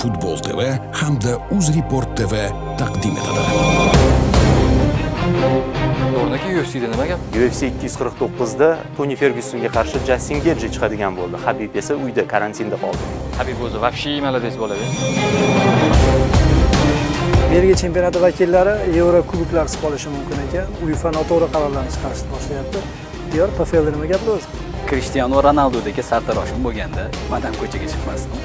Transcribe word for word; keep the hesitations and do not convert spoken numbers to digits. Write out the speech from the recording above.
Futbol T V hamda UZREPORT T V taqdim etadi. O'rnaki U F C'da nima gap? U F C ikki yuz qirq to'qqizda Toni Fergyusonga qarshi Jastin Getji chiqadigan bo'ldi. Habib esa uyda karantinda qoldi. Habib o'zi vabshiy malades bo'ladi. Belgiya chempionati vakillari Yevro kuboklarsiz qolishi mumkin ekan. UEFA noto'g'ri qarorlarni chiqarishni boshlayapti. Diyor Pafelda nima gap o'zi? Cristiano Ronaldo'dagi sartaroshim bo'lganda madam ko'chaga chiqmasdim.